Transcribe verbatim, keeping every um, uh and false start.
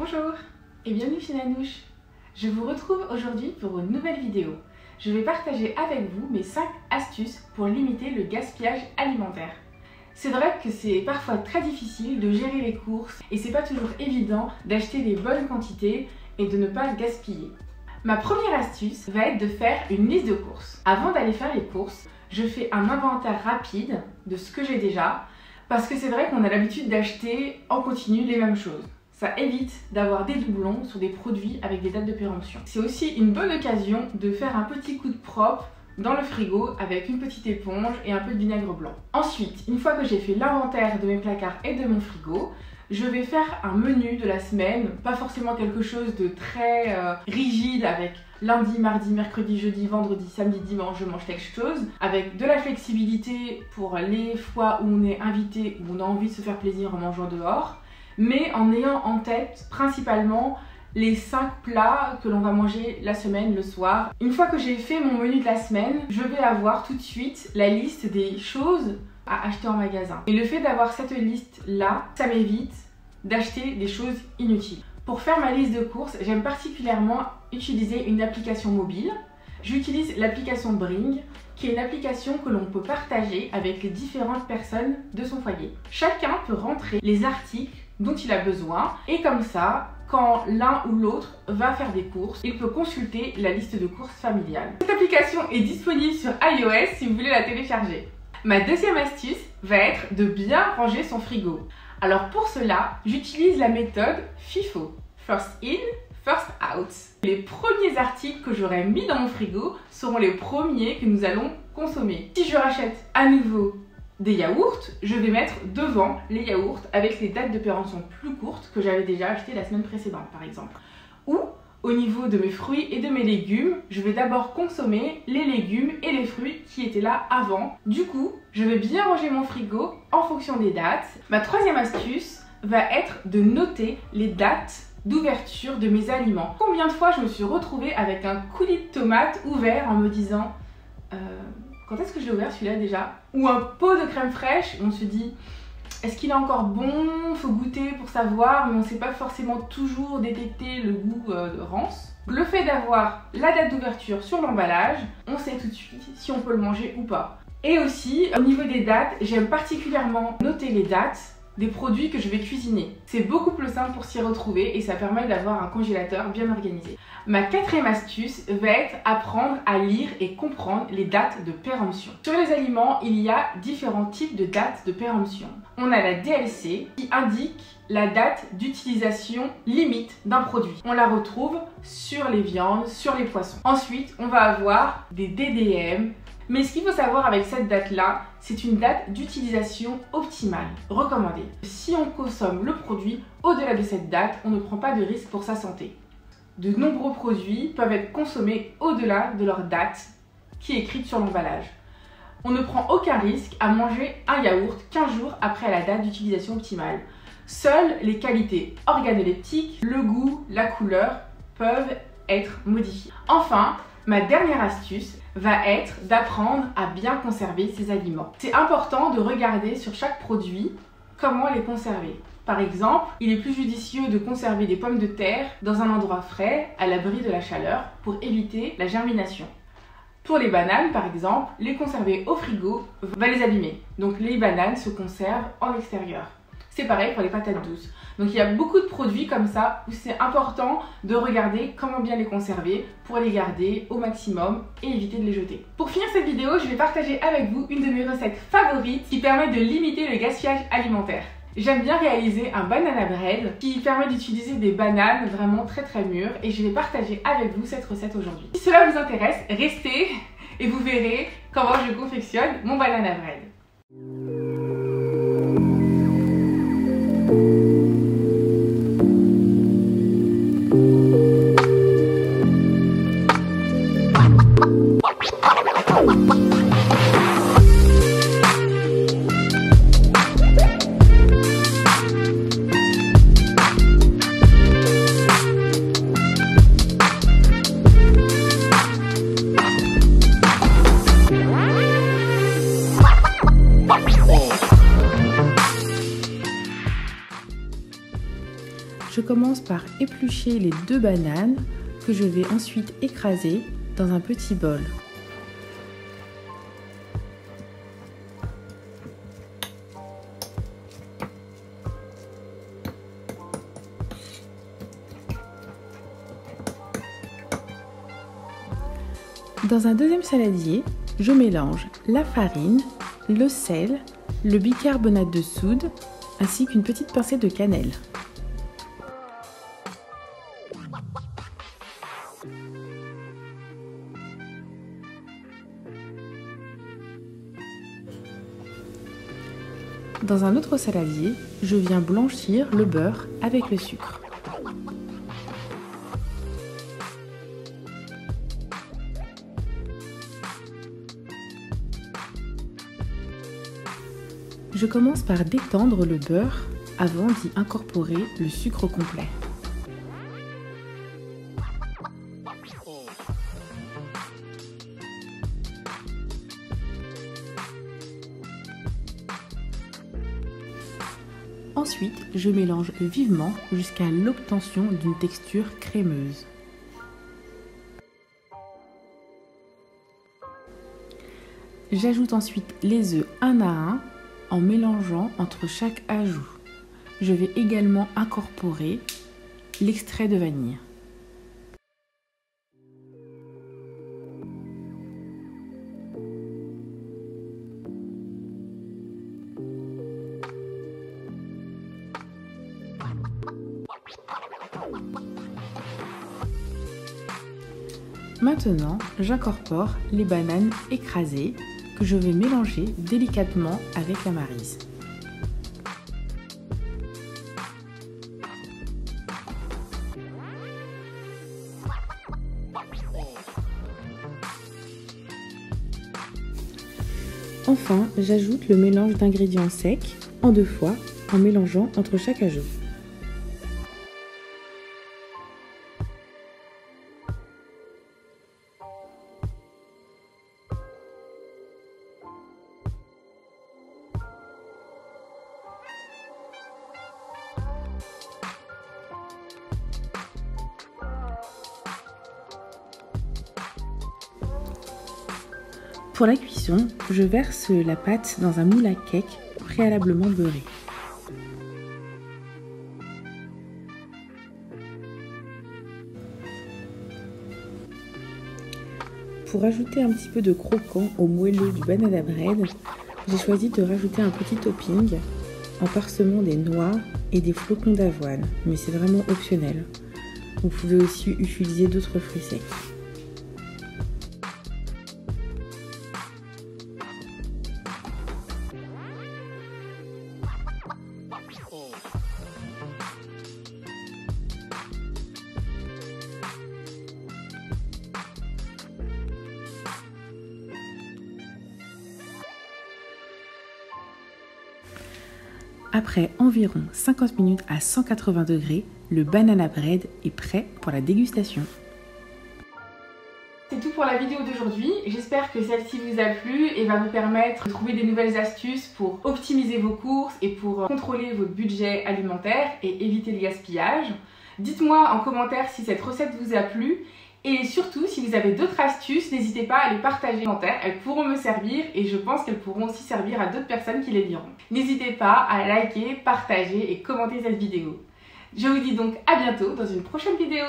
Bonjour et bienvenue chez Nanouche. Je vous retrouve aujourd'hui pour une nouvelle vidéo. Je vais partager avec vous mes cinq astuces pour limiter le gaspillage alimentaire. C'est vrai que c'est parfois très difficile de gérer les courses et c'est pas toujours évident d'acheter des bonnes quantités et de ne pas gaspiller. Ma première astuce va être de faire une liste de courses. Avant d'aller faire les courses, je fais un inventaire rapide de ce que j'ai déjà parce que c'est vrai qu'on a l'habitude d'acheter en continu les mêmes choses. Ça évite d'avoir des doublons sur des produits avec des dates de péremption. C'est aussi une bonne occasion de faire un petit coup de propre dans le frigo avec une petite éponge et un peu de vinaigre blanc. Ensuite, une fois que j'ai fait l'inventaire de mes placards et de mon frigo, je vais faire un menu de la semaine, pas forcément quelque chose de très euh, rigide avec lundi, mardi, mercredi, jeudi, vendredi, samedi, dimanche, je mange quelque chose, avec de la flexibilité pour les fois où on est invité, où on a envie de se faire plaisir en mangeant dehors, mais en ayant en tête principalement les cinq plats que l'on va manger la semaine, le soir. Une fois que j'ai fait mon menu de la semaine, je vais avoir tout de suite la liste des choses à acheter en magasin. Et le fait d'avoir cette liste là, ça m'évite d'acheter des choses inutiles. Pour faire ma liste de courses, j'aime particulièrement utiliser une application mobile. J'utilise l'application Bring, qui est une application que l'on peut partager avec les différentes personnes de son foyer. Chacun peut rentrer les articles dont il a besoin et comme ça, quand l'un ou l'autre va faire des courses, il peut consulter la liste de courses familiale. Cette application est disponible sur iOS si vous voulez la télécharger. Ma deuxième astuce va être de bien ranger son frigo. Alors pour cela, j'utilise la méthode FIFO, First In, First Out. Les premiers articles que j'aurai mis dans mon frigo seront les premiers que nous allons consommer. Si je rachète à nouveau des yaourts, je vais mettre devant les yaourts avec les dates de péremption plus courtes que j'avais déjà achetées la semaine précédente par exemple. Ou au niveau de mes fruits et de mes légumes, je vais d'abord consommer les légumes et les fruits qui étaient là avant. Du coup, je vais bien ranger mon frigo en fonction des dates. Ma troisième astuce va être de noter les dates d'ouverture de mes aliments. Combien de fois je me suis retrouvée avec un coulis de tomates ouvert en me disant euh, quand est-ce que je l'ai ouvert celui-là déjà? Ou un pot de crème fraîche, on se dit est-ce qu'il est encore bon? Faut goûter pour savoir, mais on ne sait pas forcément toujours détecter le goût euh, de rance. Le fait d'avoir la date d'ouverture sur l'emballage, on sait tout de suite si on peut le manger ou pas. Et aussi, au niveau des dates, j'aime particulièrement noter les dates des produits que je vais cuisiner. C'est beaucoup plus simple pour s'y retrouver et ça permet d'avoir un congélateur bien organisé. Ma quatrième astuce va être apprendre à lire et comprendre les dates de péremption. Sur les aliments, il y a différents types de dates de péremption. On a la D L C qui indique la date d'utilisation limite d'un produit. On la retrouve sur les viandes, sur les poissons. Ensuite, on va avoir des D D M. Mais ce qu'il faut savoir avec cette date-là, c'est une date d'utilisation optimale, recommandée. Si on consomme le produit au-delà de cette date, on ne prend pas de risque pour sa santé. De nombreux produits peuvent être consommés au-delà de leur date qui est écrite sur l'emballage. On ne prend aucun risque à manger un yaourt quinze jours après la date d'utilisation optimale. Seules les qualités organoleptiques, le goût, la couleur peuvent être modifiées. Enfin, ma dernière astuce va être d'apprendre à bien conserver ses aliments. C'est important de regarder sur chaque produit comment les conserver. Par exemple, il est plus judicieux de conserver des pommes de terre dans un endroit frais, à l'abri de la chaleur, pour éviter la germination. Pour les bananes, par exemple, les conserver au frigo va les abîmer. Donc les bananes se conservent en extérieur. C'est pareil pour les patates douces. Donc il y a beaucoup de produits comme ça où c'est important de regarder comment bien les conserver pour les garder au maximum et éviter de les jeter. Pour finir cette vidéo, je vais partager avec vous une de mes recettes favorites qui permet de limiter le gaspillage alimentaire. J'aime bien réaliser un banana bread qui permet d'utiliser des bananes vraiment très très mûres et je vais partager avec vous cette recette aujourd'hui. Si cela vous intéresse, restez et vous verrez comment je confectionne mon banana bread. commence par éplucher les deux bananes que je vais ensuite écraser dans un petit bol. Dans un deuxième saladier, je mélange la farine, le sel, le bicarbonate de soude ainsi qu'une petite pincée de cannelle. Dans un autre saladier, je viens blanchir le beurre avec le sucre. Je commence par détendre le beurre avant d'y incorporer le sucre complet. Ensuite, je mélange vivement jusqu'à l'obtention d'une texture crémeuse. J'ajoute ensuite les œufs un à un en mélangeant entre chaque ajout. Je vais également incorporer l'extrait de vanille. Maintenant, j'incorpore les bananes écrasées que je vais mélanger délicatement avec la maryse. Enfin, j'ajoute le mélange d'ingrédients secs en deux fois en mélangeant entre chaque ajout. Pour la cuisson, je verse la pâte dans un moule à cake préalablement beurré. Pour ajouter un petit peu de croquant au moelleux du banana bread, j'ai choisi de rajouter un petit topping en parsemant des noix et des flocons d'avoine, mais c'est vraiment optionnel. Vous pouvez aussi utiliser d'autres fruits secs. Après environ cinquante minutes à cent quatre-vingts degrés, le banana bread est prêt pour la dégustation. C'est tout pour la vidéo d'aujourd'hui. J'espère que celle-ci vous a plu et va vous permettre de trouver des nouvelles astuces pour optimiser vos courses et pour contrôler votre budget alimentaire et éviter le gaspillage. Dites-moi en commentaire si cette recette vous a plu et surtout si vous avez d'autres astuces, n'hésitez pas à les partager en commentaire, elles pourront me servir et je pense qu'elles pourront aussi servir à d'autres personnes qui les liront. N'hésitez pas à liker, partager et commenter cette vidéo. Je vous dis donc à bientôt dans une prochaine vidéo.